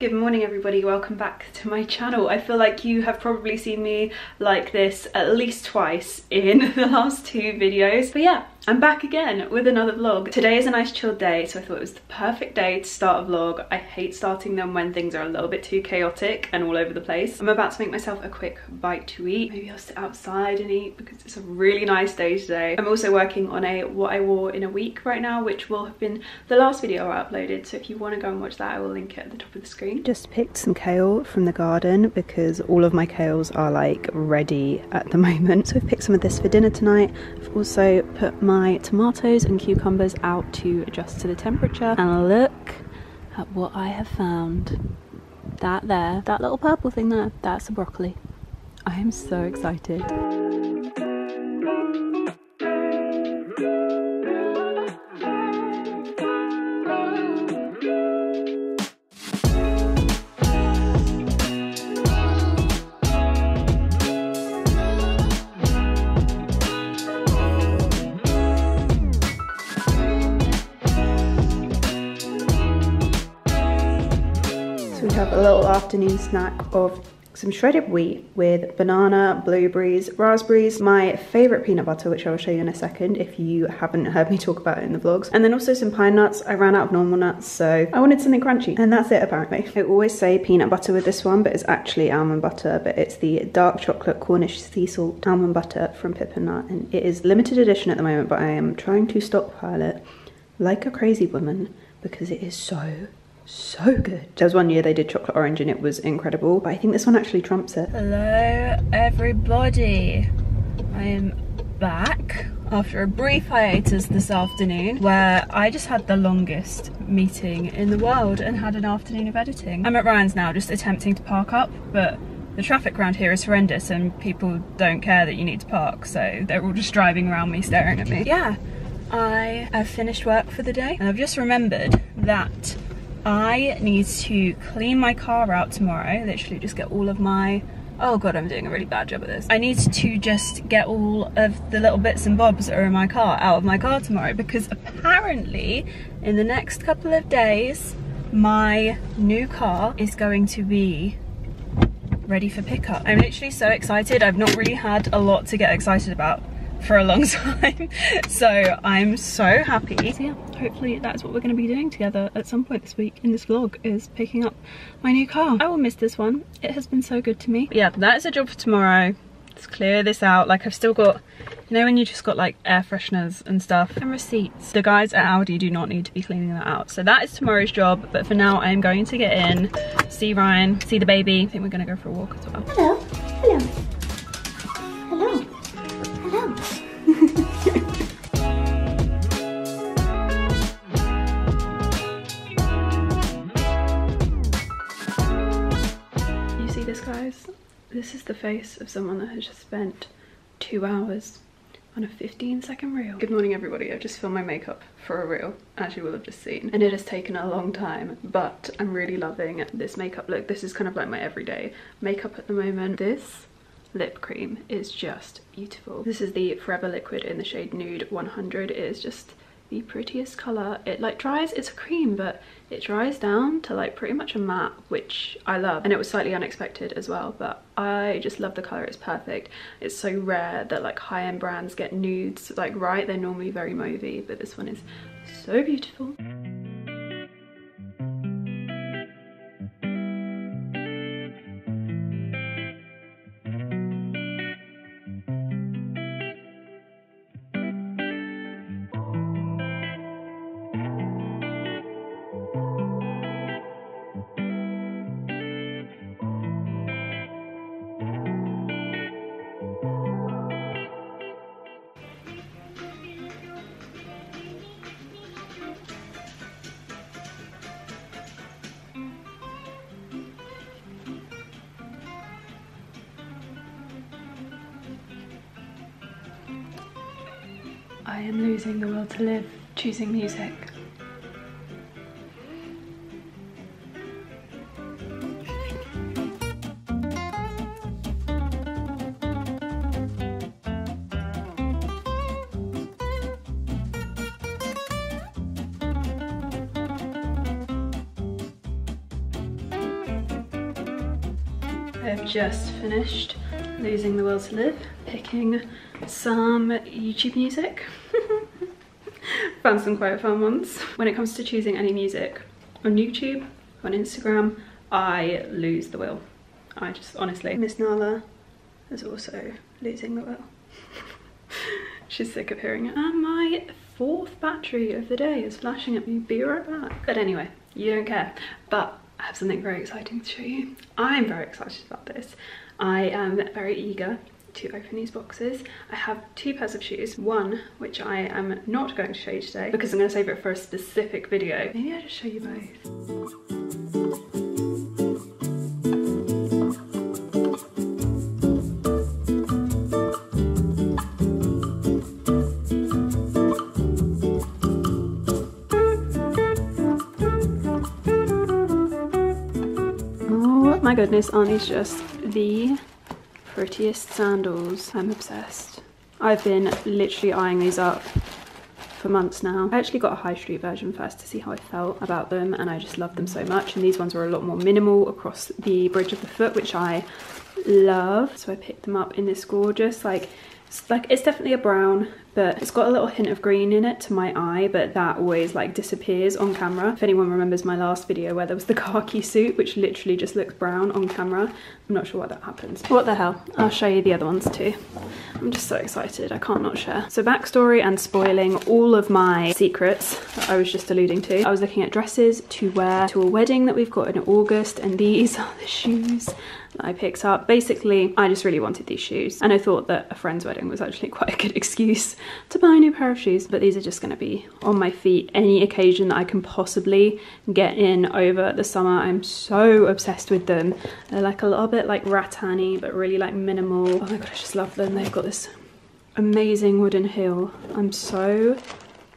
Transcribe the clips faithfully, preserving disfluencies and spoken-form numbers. Good morning everybody, welcome back to my channel. I feel like you have probably seen me like this at least twice in the last two videos, but yeah, I'm back again with another vlog. Today is a nice chilled day, so I thought it was the perfect day to start a vlog. I hate starting them when things are a little bit too chaotic and all over the place. I'm about to make myself a quick bite to eat. Maybe I'll sit outside and eat because it's a really nice day today. I'm also working on a what I wore in a week right now, which will have been the last video I uploaded, so if you want to go and watch that, I will link it at the top of the screen. Just picked some kale from the garden because all of my kales are like ready at the moment. So I've picked some of this for dinner tonight. I've also put my tomatoes and cucumbers out to adjust to the temperature. And look at what I have found. That there, that little purple thing there, that's a broccoli. I am so excited. A little afternoon snack of some shredded wheat with banana, blueberries, raspberries, my favorite peanut butter, which I will show you in a second if you haven't heard me talk about it in the vlogs, and then also some pine nuts. I ran out of normal nuts, so I wanted something crunchy, and that's it apparently. I always say peanut butter with this one, but it's actually almond butter, but it's the dark chocolate Cornish sea salt almond butter from Pip and Nut, and it is limited edition at the moment, but I am trying to stockpile it like a crazy woman because it is so so good. There was one year they did chocolate orange and it was incredible, but I think this one actually trumps it. Hello everybody, I am back after a brief hiatus this afternoon where I just had the longest meeting in the world and had an afternoon of editing. I'm at Ryan's now, just attempting to park up, but the traffic around here is horrendous and people don't care that you need to park, so they're all just driving around me staring at me. Yeah, I have finished work for the day and I've just remembered that I need to clean my car out tomorrow, literally just get all of my, oh god, I'm doing a really bad job at this. I need to just get all of the little bits and bobs that are in my car out of my car tomorrow, because apparently in the next couple of days my new car is going to be ready for pickup. I'm literally so excited. I've not really had a lot to get excited about for a long time, so I'm so happy. So yeah, hopefully that's what we're going to be doing together at some point this week in this vlog, is picking up my new car. I will miss this one, it has been so good to me. But yeah, that is a job for tomorrow. Let's clear this out. Like, I've still got, you know when you just got like air fresheners and stuff and receipts, the guys at Audi do not need to be cleaning that out, so that is tomorrow's job. But for now I am going to get in, see Ryan, see the baby. I think we're gonna go for a walk as well. Hello, hello, hello. You see this, guys? This is the face of someone that has just spent two hours on a fifteen second reel. Good morning everybody, I've just filmed my makeup for a reel, as you will have just seen, and it has taken a long time, but I'm really loving this makeup look. This is kind of like my everyday makeup at the moment. This lip cream is just beautiful. This is the Forever Liquid in the shade Nude one hundred. It is just the prettiest color. It like dries, it's a cream, but it dries down to like pretty much a matte, which I love, and it was slightly unexpected as well, but I just love the color. It's perfect. It's so rare that like high-end brands get nudes like right. They're normally very mauvey, but this one is so beautiful. I am losing the will to live, choosing music. I've just finished Losing the Will to Live, picking some YouTube music. Found some quite fun ones. When it comes to choosing any music on YouTube, on Instagram, I lose the will. I just honestly. Miss Nala is also losing the will. She's sick of hearing it. And my fourth battery of the day is flashing at me. Be right back. But anyway, you don't care. But I have something very exciting to show you. I'm very excited about this. I am very eager to open these boxes. I have two pairs of shoes. One, which I am not going to show you today because I'm going to save it for a specific video. Maybe I'll just show you both. My goodness, aren't these just the prettiest sandals? I'm obsessed. I've been literally eyeing these up for months now. I actually got a high street version first to see how I felt about them, and I just love them so much. And these ones were a lot more minimal across the bridge of the foot, which I love. So I picked them up in this gorgeous, like, it's like it's definitely a brown, but it's got a little hint of green in it to my eye, but that always like disappears on camera. If anyone remembers my last video where there was the khaki suit, which literally just looks brown on camera, I'm not sure why that happens. What the hell? I'll show you the other ones too. I'm just so excited, I can't not share. So backstory and spoiling all of my secrets that I was just alluding to. I was looking at dresses to wear to a wedding that we've got in August, and these are the shoes that I picked up. Basically, I just really wanted these shoes, and I thought that a friend's wedding was actually quite a good excuse to buy a new pair of shoes, but these are just going to be on my feet any occasion that I can possibly get in over the summer. I'm so obsessed with them. They're like a little bit like rattan-y, but really like minimal. Oh my god, I just love them. They've got this amazing wooden heel. I'm so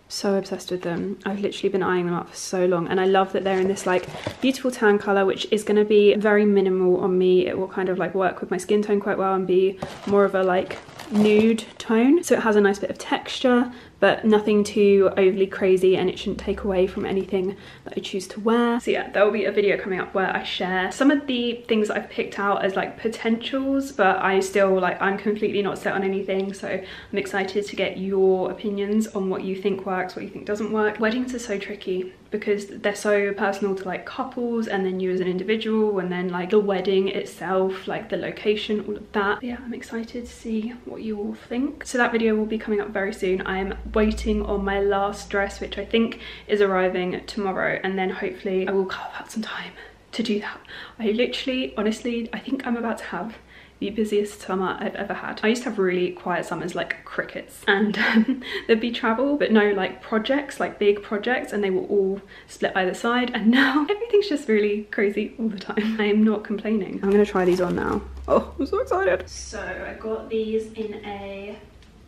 so obsessed with them. I've literally been eyeing them up for so long, and I love that they're in this like beautiful tan color, which is going to be very minimal on me. It will kind of like work with my skin tone quite well and be more of a like nude tone, so it has a nice bit of texture but nothing too overly crazy, and it shouldn't take away from anything that I choose to wear. So yeah, there will be a video coming up where I share some of the things that I've picked out as like potentials, but I still like I'm completely not set on anything, so I'm excited to get your opinions on what you think works, what you think doesn't work. Weddings are so tricky because they're so personal to like couples, and then you as an individual, and then like the wedding itself, like the location, all of that. But yeah, I'm excited to see what you all think. So that video will be coming up very soon. I am waiting on my last dress, which I think is arriving tomorrow, and then hopefully I will carve out some time to do that. I literally, honestly, I think I'm about to have the busiest summer I've ever had. I used to have really quiet summers like crickets, and um, there'd be travel but no like projects, like big projects, and they were all split either side, and now everything's just really crazy all the time. I am not complaining. I'm gonna try these on now. Oh, I'm so excited. So I got these in a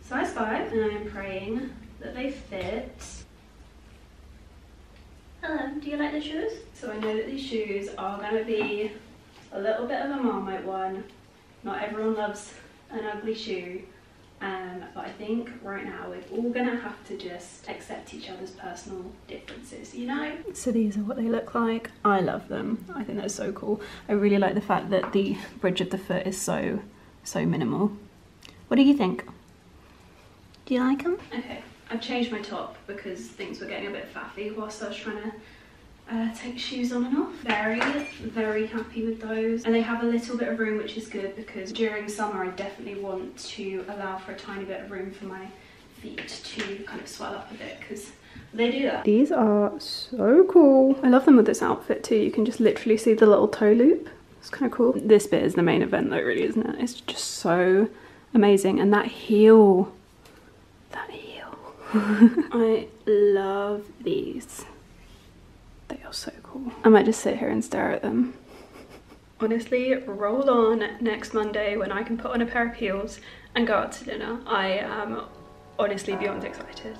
size five, and I am praying that they fit. Hello, do you like the shoes? So I know that these shoes are gonna be a little bit of a Marmite one. Not everyone loves an ugly shoe, um, but I think right now we're all gonna have to just accept each other's personal differences, you know? So these are what they look like. I love them. I think that's so cool. I really like the fact that the bridge of the foot is so, so minimal. What do you think? Do you like them? Okay, I've changed my top because things were getting a bit faffy whilst I was trying to Uh, take shoes on and off. Very, very happy with those. And they have a little bit of room, which is good because during summer, I definitely want to allow for a tiny bit of room for my feet to kind of swell up a bit because they do that. These are so cool. I love them with this outfit too. You can just literally see the little toe loop. It's kind of cool. This bit is the main event though, really, isn't it? It's just so amazing. And that heel, that heel. I love these. They are so cool. I might just sit here and stare at them. Honestly, roll on next Monday when I can put on a pair of heels and go out to dinner. I am honestly beyond excited.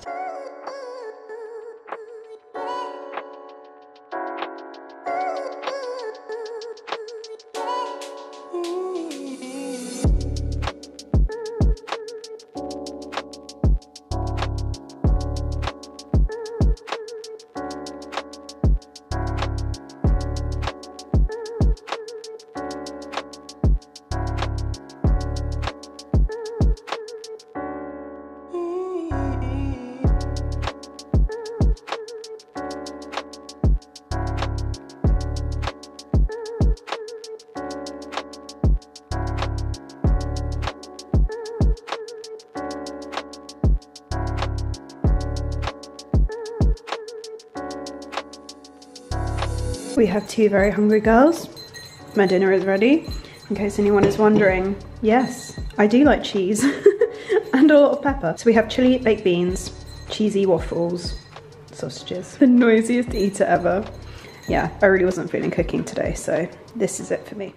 We have two very hungry girls. My dinner is ready, in case anyone is wondering. Yes, I do like cheese and a lot of pepper. So we have chili, baked beans, cheesy waffles, sausages. The noisiest eater ever. Yeah, I really wasn't feeling cooking today, so this is it for me.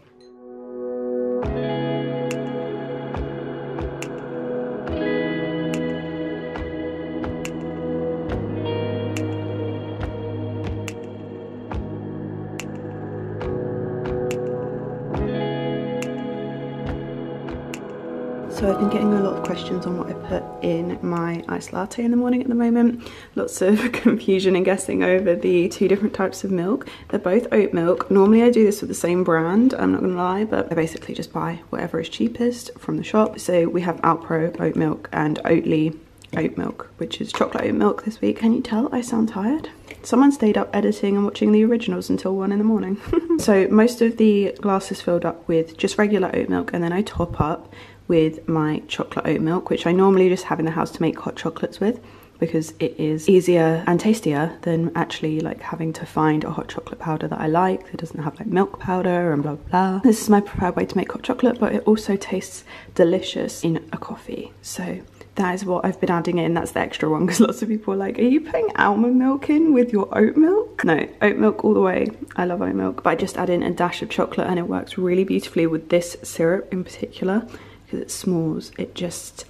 So I've been getting a lot of questions on what I put in my iced latte in the morning at the moment. Lots of confusion and guessing over the two different types of milk. They're both oat milk. Normally I do this with the same brand, I'm not gonna lie, but I basically just buy whatever is cheapest from the shop. So we have Alpro oat milk and Oatly oat milk, which is chocolate oat milk this week. Can you tell I sound tired? Someone stayed up editing and watching the originals until one in the morning. So most of the glass is filled up with just regular oat milk, and then I top up with my chocolate oat milk, which I normally just have in the house to make hot chocolates with, because it is easier and tastier than actually like having to find a hot chocolate powder that I like that doesn't have like milk powder and blah blah. This is my preferred way to make hot chocolate, but it also tastes delicious in a coffee. So that is what I've been adding in. That's the extra one, because lots of people are like, are you putting almond milk in with your oat milk? No, oat milk all the way. I love oat milk, but I just add in a dash of chocolate and it works really beautifully with this syrup in particular. It s'mores, it just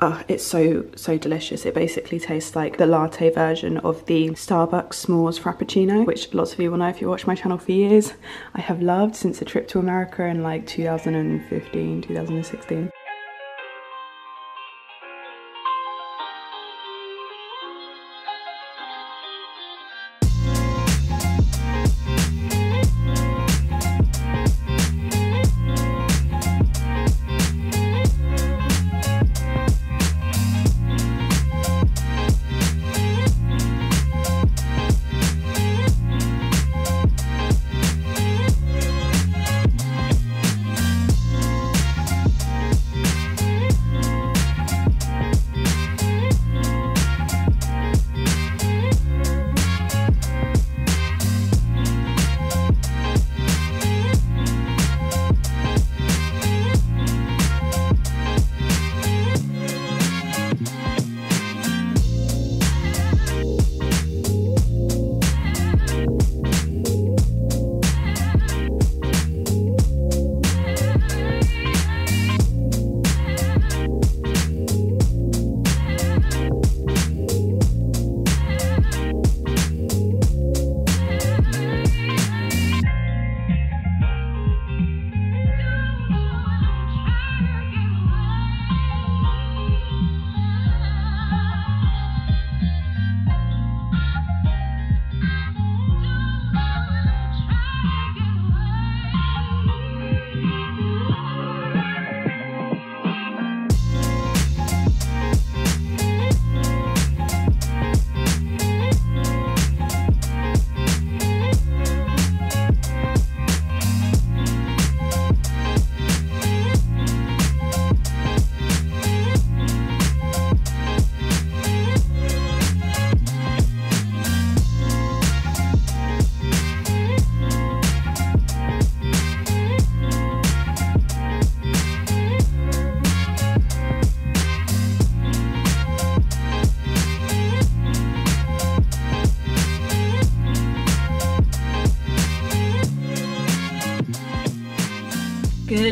uh, it's so so delicious. It basically tastes like the latte version of the Starbucks s'mores frappuccino, which lots of you will know if you watch my channel for years. I have loved since the trip to America in like two thousand fifteen, two thousand sixteen.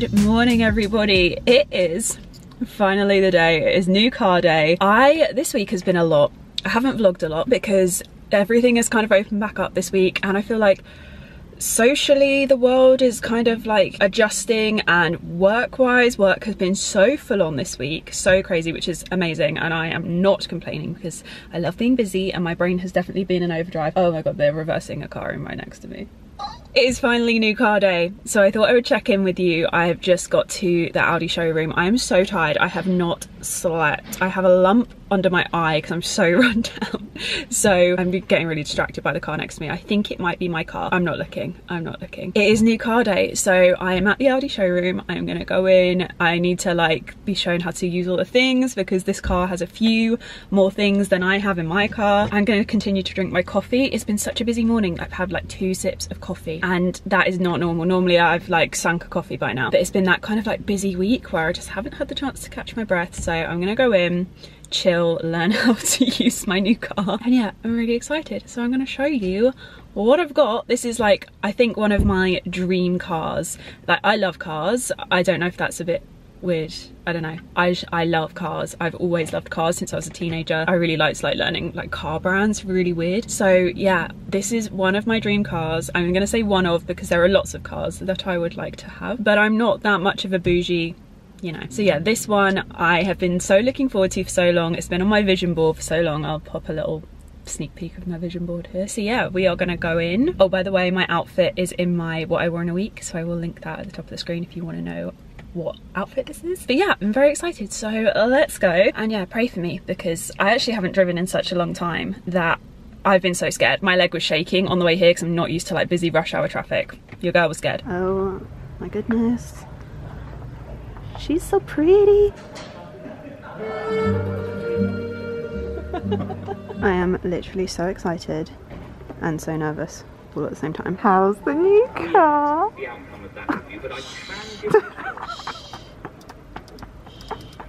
Good morning, everybody. It is finally the day. It is new car day. I, this week has been a lot. I haven't vlogged a lot because everything is kind of opened back up this week, and I feel like socially the world is kind of like adjusting, and work-wise, work has been so full on this week, so crazy, which is amazing, and I am not complaining because I love being busy and my brain has definitely been in overdrive. Oh my God, they're reversing a car in right next to me. It is finally new car day, so I thought I would check in with you. I have just got to the Audi showroom. I am so tired. I have not slept. I have a lump under my eye because I'm so run down. So I'm getting really distracted by the car next to me. I think it might be my car. I'm not looking, I'm not looking. It is new car day, so I am at the Audi showroom. I'm gonna go in. I need to like be shown how to use all the things because this car has a few more things than I have in my car. I'm gonna continue to drink my coffee. It's been such a busy morning. I've had like two sips of coffee and that is not normal. Normally I've like sunk a coffee by now, but it's been that kind of like busy week where I just haven't had the chance to catch my breath. So I'm gonna go in, chill, learn how to use my new car, and yeah, I'm really excited. So I'm gonna show you what I've got. This is like, I think, one of my dream cars. Like, I love cars. I don't know if that's a bit weird, I don't know. I, I love cars. I've always loved cars since I was a teenager. I really liked like learning like car brands, really weird. So yeah, this is one of my dream cars. I'm gonna say one of because there are lots of cars that I would like to have, but I'm not that much of a bougie, you know. So yeah, this one I have been so looking forward to for so long. It's been on my vision board for so long. I'll pop a little sneak peek of my vision board here. So yeah, we are gonna go in. Oh, by the way, my outfit is in my what I wore in a week, so I will link that at the top of the screen if you want to know what outfit this is. But yeah, I'm very excited, so let's go. And yeah, pray for me because I actually haven't driven in such a long time that I've been so scared. My leg was shaking on the way here because I'm not used to like busy rush hour traffic. Your girl was scared. Oh my goodness, she's so pretty. I am literally so excited and so nervous all at the same time. How's the new car?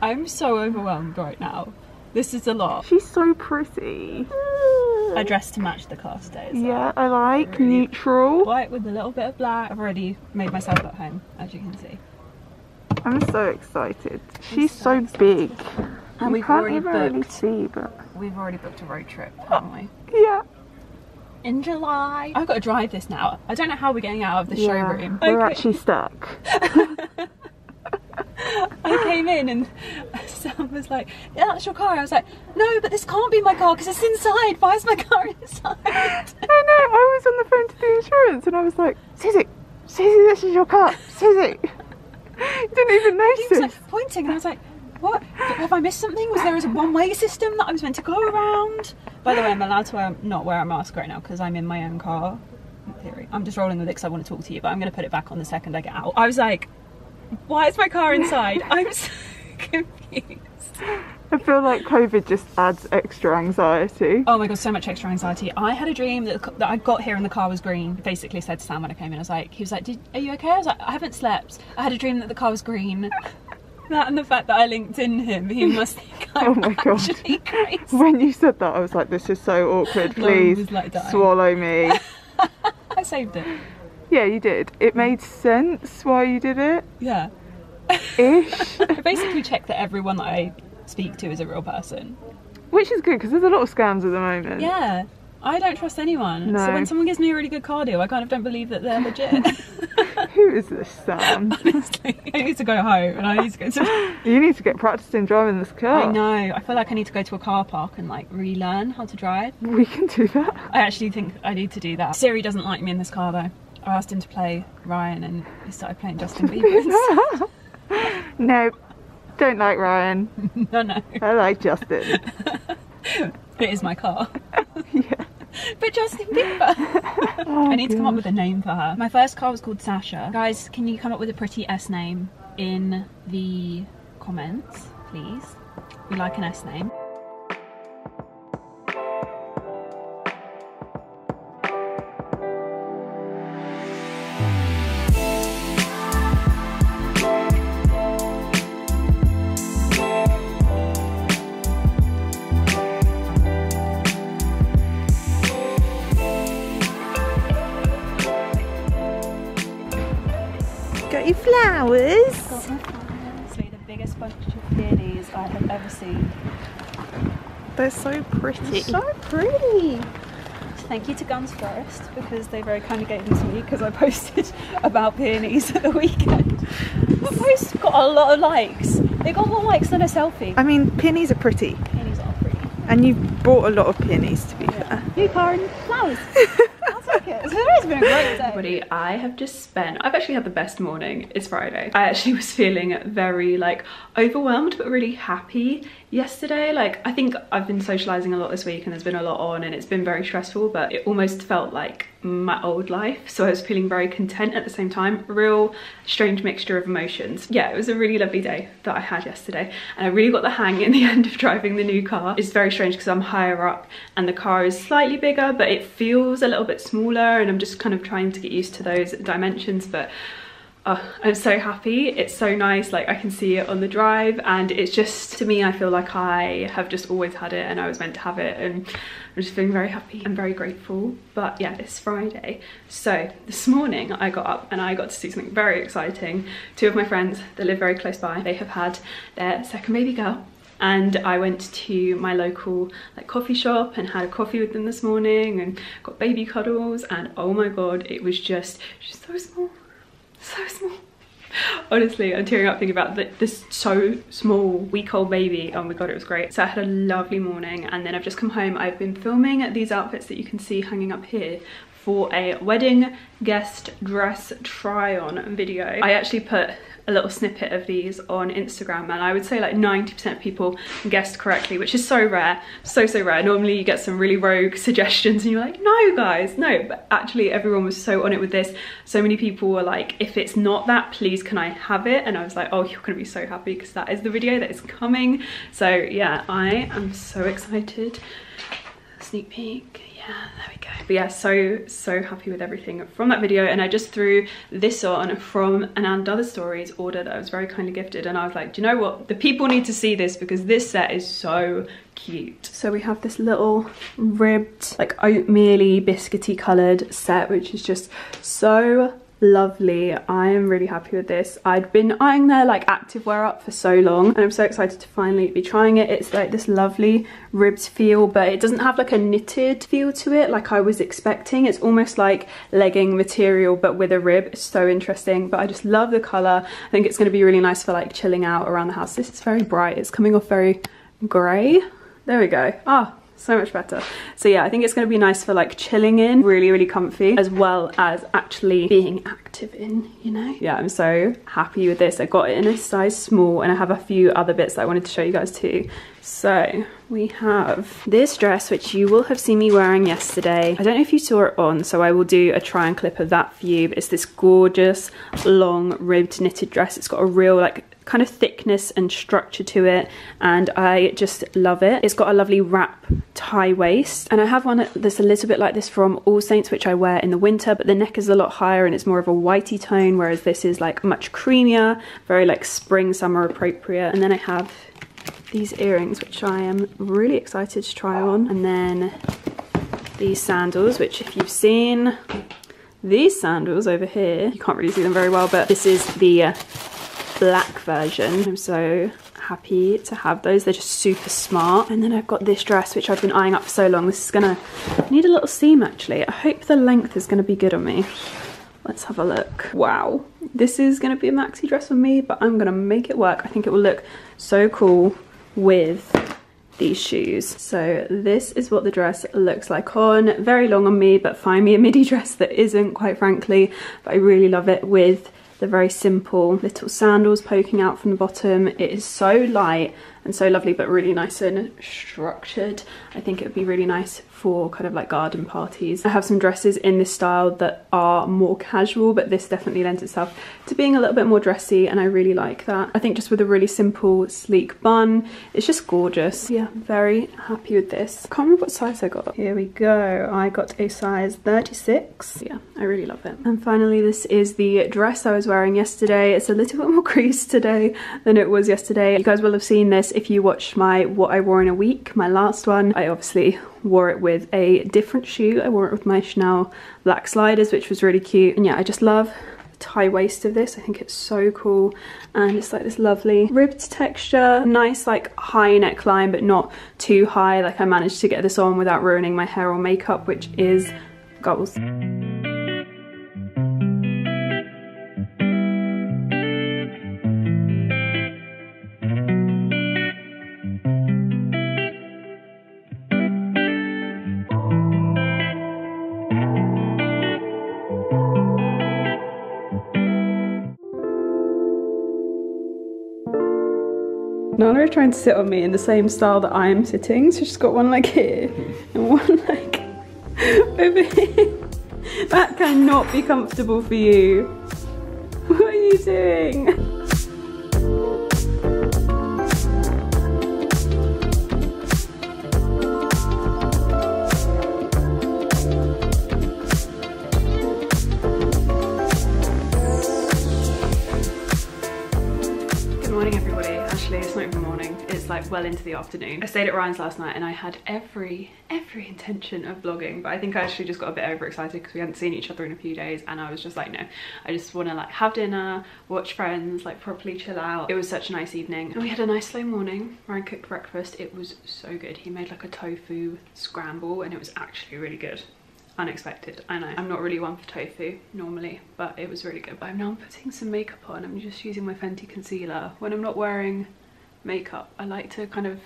I'm so overwhelmed right now. This is a lot. She's so pretty. I dressed to match the car today. So yeah, I like really neutral. White with a little bit of black. I've already made myself at home, as you can see. I'm so excited. I'm She's so, so excited. big. And we can't even really see, but... We've already booked a road trip, haven't we? Yeah. In July. I've got to drive this now. I don't know how we're getting out of the yeah, showroom. We're okay. actually stuck. I came in and Sam was like, yeah, that's your car. I was like, no, but this can't be my car because it's inside. Why is my car inside? I know. I was on the phone to the insurance and I was like, Susie, Susie, this is your car. Susie. You didn't even notice. He was like pointing and I was like, what? Have I missed something? Was there a one-way system that I was meant to go around? By the way, I'm allowed to wear, not wear a mask right now because I'm in my own car. In theory. I'm just rolling with it because I want to talk to you, but I'm going to put it back on the second I get out. I was like, why is my car inside? I'm so confused. I feel like COVID just adds extra anxiety. Oh my god, so much extra anxiety. I had a dream that, that I got here and the car was green. I basically said to Sam when I came in, I was like, he was like, Did, are you okay? I was like, I haven't slept. I had a dream that the car was green. That and the fact that I linked in him, he must think I'm oh my actually God. crazy. When you said that, I was like, this is so awkward, please, like swallow me. I saved it. Yeah, you did. It made sense why you did it. Yeah. Ish. I basically checked that everyone that I speak to is a real person. Which is good, because there's a lot of scams at the moment. Yeah. I don't trust anyone. No. So when someone gives me a really good car deal, I kind of don't believe that they're legit. Who is this Sam? Honestly, I need to go home and I need to go to... You need to get practicing driving this car. I know, I feel like I need to go to a car park and like relearn how to drive. We can do that. I actually think I need to do that. Siri doesn't like me in this car though. I asked him to play Ryan and he started playing Justin Bieber. No, don't like Ryan. No, no. I like Justin. It is my car. Yeah. But Justin Bieber. Oh, I need gosh. to come up with a name for her. My first car was called Sasha. Guys, can you come up with a pretty S name in the comments, please? We like an S name. Flowers. Got my flowers. They're the biggest bunch of peonies I have ever seen. They're so pretty. They're so pretty. So thank you to GUNNS FLORIST because they very kindly gave them to me because I posted about peonies at the weekend. The post got a lot of likes. They got more likes than a selfie. I mean, peonies are pretty. Peonies are pretty. And you bought a lot of peonies, to be yeah. fair. New car and flowers. That's Okay, so today's been a great day. Everybody, I have just spent, I've actually had the best morning. It's Friday. I actually was feeling very like overwhelmed but really happy yesterday. Like I think I've been socializing a lot this week and there's been a lot on and it's been very stressful, but it almost felt like my old life. So I was feeling very content at the same time, real strange mixture of emotions. Yeah, it was a really lovely day that I had yesterday and I really got the hang in the end of driving the new car. It's very strange because I'm higher up and the car is slightly bigger but it feels a little bit smaller and I'm just kind of trying to get used to those dimensions, but uh, I'm so happy. It's so nice, like I can see it on the drive and it's just, to me I feel like I have just always had it and I was meant to have it and I'm just feeling very happy and very grateful. But yeah, it's Friday. So this morning I got up and I got to do something very exciting. Two of my friends that live very close by, they have had their second baby girl. And I went to my local like coffee shop and had a coffee with them this morning and got baby cuddles and oh my god, it was just just so small, so small. Honestly, I'm tearing up thinking about this so small week old baby. Oh my god, it was great. So I had a lovely morning and then I've just come home. I've been filming these outfits that you can see hanging up here for a wedding guest dress try on video. I actually put a little snippet of these on Instagram and I would say like ninety percent of people guessed correctly, which is so rare, so so rare. Normally you get some really rogue suggestions and you're like, no guys, no, but actually everyone was so on it with this. So many people were like, if it's not that, please can I have it? And I was like, oh, you're gonna be so happy because that is the video that is coming. So yeah, I am so excited. Sneak peek. Yeah, there we go. But yeah, so so happy with everything from that video. And I just threw this on from an And Other Stories order that I was very kindly gifted and I was like, do you know what, the people need to see this because this set is so cute. So we have this little ribbed like oatmeal-y biscuity coloured set, which is just so lovely. I am really happy with this. I'd been eyeing their like activewear up for so long and I'm so excited to finally be trying it. It's like this lovely ribbed feel but it doesn't have like a knitted feel to it like I was expecting. It's almost like legging material but with a rib. It's so interesting, but I just love the colour. I think it's going to be really nice for like chilling out around the house. This is very bright. It's coming off very grey. There we go. Ah, so much better. So yeah, I think it's going to be nice for like chilling in, really really comfy, as well as actually being active in, you know. Yeah, I'm so happy with this. I got it in a size small and I have a few other bits that I wanted to show you guys too. So we have this dress which you will have seen me wearing yesterday. I don't know if you saw it on, so I will do a try and clip of that for you, but it's this gorgeous long ribbed knitted dress. It's got a real like kind of thickness and structure to it and I just love it. It's got a lovely wrap tie waist and I have one that's a little bit like this from All Saints which I wear in the winter, but the neck is a lot higher and it's more of a whitey tone, whereas this is like much creamier, very like spring summer appropriate. And then I have these earrings which I am really excited to try on, and then these sandals which if you've seen these sandals over here, you can't really see them very well, but this is the uh, black version. I'm so happy to have those. They're just super smart. And then I've got this dress which I've been eyeing up for so long. This is gonna need a little seam actually. I hope the length is gonna be good on me. Let's have a look. Wow, this is gonna be a maxi dress for me, but I'm gonna make it work. I think it will look so cool with these shoes. So this is what the dress looks like on. Very long on me, but find me a midi dress that isn't, quite frankly. But I really love it with the very simple little sandals poking out from the bottom. It is so light and so lovely, but really nice and structured. I think it would be really nice for kind of like garden parties. I have some dresses in this style that are more casual, but this definitely lends itself to being a little bit more dressy and I really like that. I think just with a really simple sleek bun, it's just gorgeous. Yeah, I'm very happy with this. I can't remember what size I got. Here we go. I got a size thirty-six. Yeah, I really love it. And finally, this is the dress I was wearing yesterday. It's a little bit more creased today than it was yesterday. You guys will have seen this if you watched my what I wore in a week, my last one. I obviously wore it with a different shoe. I wore it with my Chanel black sliders, which was really cute. And yeah, I just love the tie waist of this. I think it's so cool. And it's like this lovely ribbed texture, nice like high neckline, but not too high. Like I managed to get this on without ruining my hair or makeup, which is goals. Nana is trying to sit on me in the same style that I am sitting, so she's got one leg here and one leg over here. That cannot be comfortable for you. What are you doing? Well into the afternoon. I stayed at Ryan's last night and I had every every intention of vlogging, but I think I actually just got a bit overexcited because we hadn't seen each other in a few days and I was just like, no, I just want to like have dinner, watch Friends, like properly chill out. It was such a nice evening and we had a nice slow morning. Ryan cooked breakfast. It was so good. He made like a tofu scramble and it was actually really good. Unexpected, I know. I'm not really one for tofu normally, but it was really good. But now I'm putting some makeup on. I'm just using my Fenty concealer. When I'm not wearing makeup, I like to kind of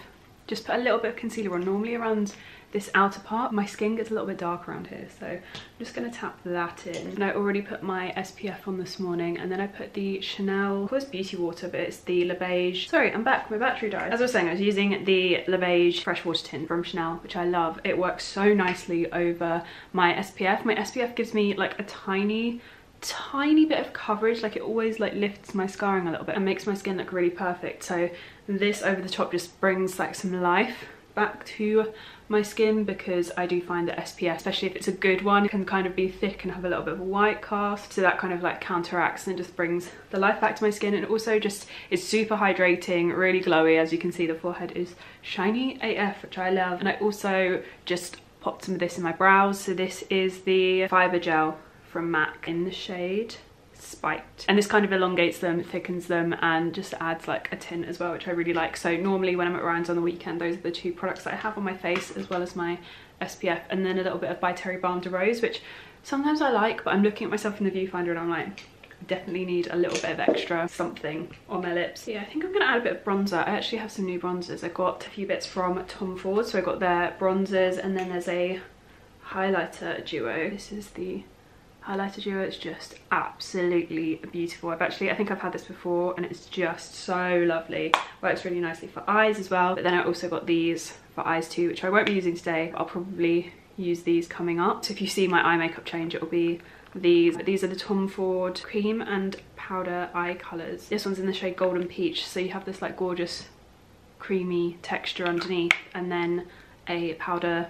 just put a little bit of concealer on. Normally around this outer part, my skin gets a little bit dark around here, so I'm just going to tap that in. And I already put my S P F on this morning, and then I put the Chanel, of course, Beauty Water, but it's the Le Beige. Sorry, I'm back, my battery died. As I was saying, I was using the Le Beige Fresh Water Tin from Chanel, which I love. It works so nicely over my S P F. My S P F gives me like a tiny tiny bit of coverage, like it always like lifts my scarring a little bit and makes my skin look really perfect. So this over the top just brings like some life back to my skin, because I do find that S P F, especially if it's a good one, can kind of be thick and have a little bit of a white cast, so that kind of like counteracts and just brings the life back to my skin. And also just is super hydrating, really glowy. As you can see, the forehead is shiny A F, which I love. And I also just popped some of this in my brows. So this is the fiber gel from Mac in the shade Spiked, and this kind of elongates them, thickens them, and just adds like a tint as well, which I really like. So normally when I'm at Ryan's on the weekend, those are the two products that I have on my face, as well as my S P F, and then a little bit of By Terry Balm de Rose, which sometimes I like, but I'm looking at myself in the viewfinder and I'm like, definitely need a little bit of extra something on my lips. Yeah, I think I'm gonna add a bit of bronzer. I actually have some new bronzers. I got a few bits from Tom Ford, so I got their bronzers, and then there's a highlighter duo. This is the highlighter duo. It's just absolutely beautiful. I've actually, I think I've had this before, and it's just so lovely. Works really nicely for eyes as well. But then I also got these for eyes too, which I won't be using today. I'll probably use these coming up. So if you see my eye makeup change, it'll be these. These are the Tom Ford cream and powder eye colours. This one's in the shade Golden Peach, so you have this like gorgeous creamy texture underneath, and then a powder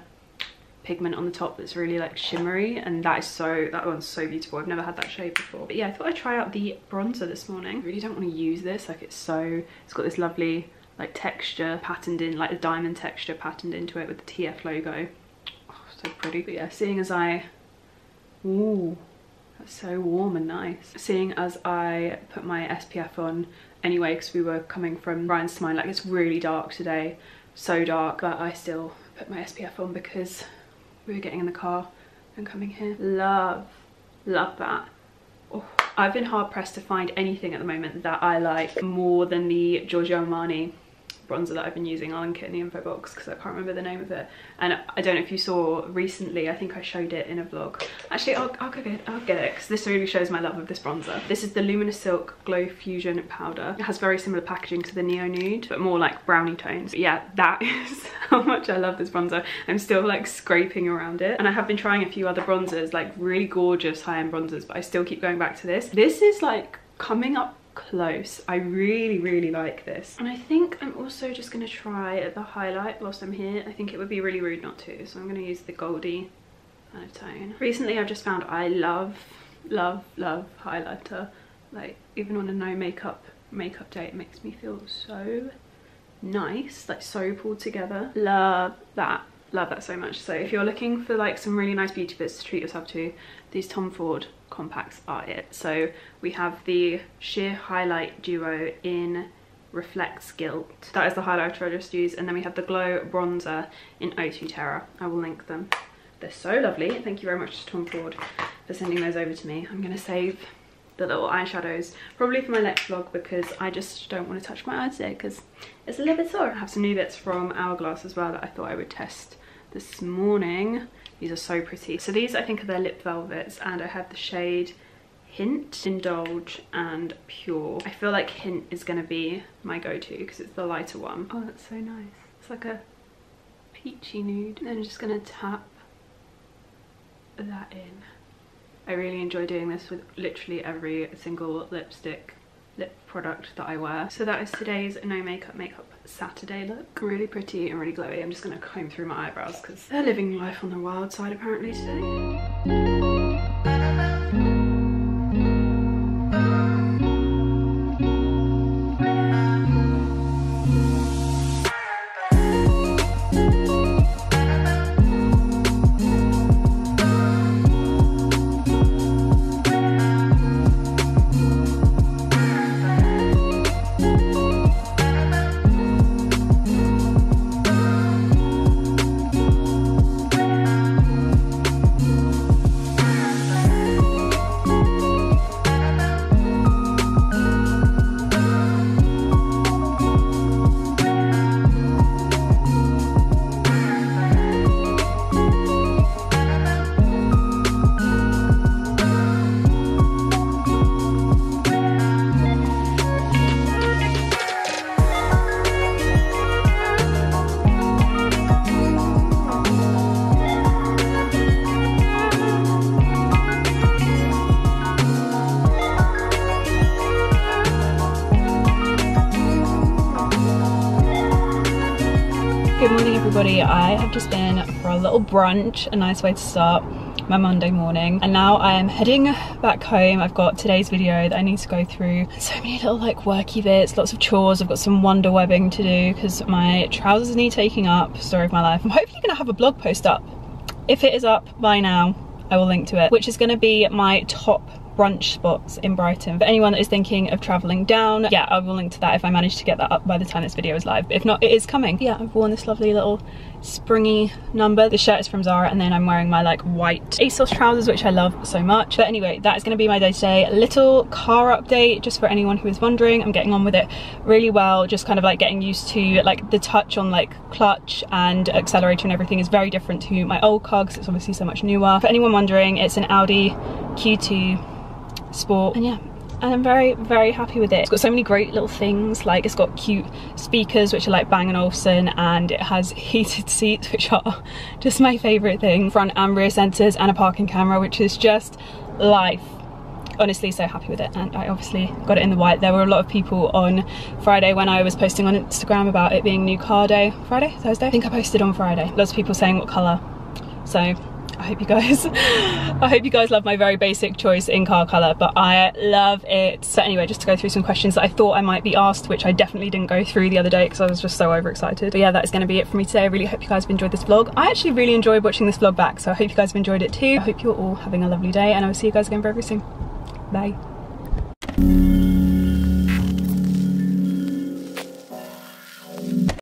pigment on the top that's really like shimmery, and that is so, that one's so beautiful. I've never had that shade before. But yeah, I thought I'd try out the bronzer this morning. I really don't want to use this, like it's so, it's got this lovely like texture patterned in, like a diamond texture patterned into it with the T F logo. Oh, so pretty. But yeah, seeing as I, ooh, that's so warm and nice. Seeing as I put my S P F on anyway, because we were coming from Ryan's to mine, like it's really dark today, so dark, but I still put my S P F on because we were getting in the car and coming here. Love, love that. Oh, I've been hard pressed to find anything at the moment that I like more than the Giorgio Armani bronzer that I've been using. I'll link it in the info box because I can't remember the name of it. And I don't know if you saw recently, I think I showed it in a vlog. Actually, I'll, I'll go get it, I'll get it because this really shows my love of this bronzer. This is the Luminous Silk Glow Fusion Powder. It has very similar packaging to the Neo Nude, but more like brownie tones. But yeah, that is how much I love this bronzer. I'm still like scraping around it. And I have been trying a few other bronzers, like really gorgeous high-end bronzers, but I still keep going back to this. This is like coming up close. I really really like this, and I think I'm also just going to try the highlight whilst I'm here. I think it would be really rude not to, so I'm going to use the Goldie kind of tone. Recently I've just found I love love love highlighter. Like even on a no makeup makeup day, it makes me feel so nice, like so pulled together. Love that, love that so much. So if you're looking for like some really nice beauty bits to treat yourself to, these Tom Ford compacts are it. So we have the sheer highlight duo in Reflects Guilt. That is the highlighter I just used, and then we have the glow bronzer in O two Terra. I will link them. They're so lovely. Thank you very much to Tom Ford for sending those over to me. I'm gonna save the little eyeshadows probably for my next vlog, because I just don't want to touch my eye today because it's a little bit sore. I have some new bits from Hourglass as well that I thought I would test this morning. These are so pretty. So these I think are their lip velvets, and I have the shade Hint, Indulge, and Pure. I feel like Hint is gonna be my go-to because it's the lighter one. Oh, that's so nice. It's like a peachy nude. And then I'm just gonna tap that in. I really enjoy doing this with literally every single lipstick, lip product that I wear. So that is today's no makeup makeup Saturday look. Really pretty and really glowy. I'm just gonna comb through my eyebrows because they're living life on the wild side apparently today. I have just been for a little brunch, a nice way to start my Monday morning, and now I am heading back home. I've got today's video that I need to go through. So many little like worky bits, lots of chores. I've got some wonder webbing to do because my trousers need taking up. Story of my life. I'm hopefully gonna have a blog post up. If it is up by now, I will link to it, which is gonna be my top brunch spots in Brighton. For anyone that is thinking of traveling down, yeah, I will link to that if I manage to get that up by the time this video is live. But if not, it is coming. Yeah, I've worn this lovely little springy number. The shirt is from Zara, and then I'm wearing my like white ASOS trousers, which I love so much. But anyway, that is going to be my day today. Little car update, just for anyone who is wondering. I'm getting on with it really well, just kind of like getting used to like the touch on like clutch and accelerator and everything is very different to my old car because it's obviously so much newer. For anyone wondering, it's an Audi Q two Sport, and yeah, and I'm very very happy with it. It's got so many great little things, like it's got cute speakers which are like Bang and Olsen, and it has heated seats which are just my favorite thing, front and rear sensors, and a parking camera, which is just life. Honestly, so happy with it. And I obviously got it in the white. There were a lot of people on Friday when I was posting on Instagram about it being new car day. Friday? Thursday? I think I posted on Friday. Lots of people saying what color, so I hope you guys I hope you guys love my very basic choice in car colour, but I love it. So anyway, just to go through some questions that I thought I might be asked, which I definitely didn't go through the other day because I was just so overexcited. But yeah, that is going to be it for me today. I really hope you guys have enjoyed this vlog. I actually really enjoyed watching this vlog back, so I hope you guys have enjoyed it too. I hope you're all having a lovely day, and I will see you guys again very, very soon. Bye.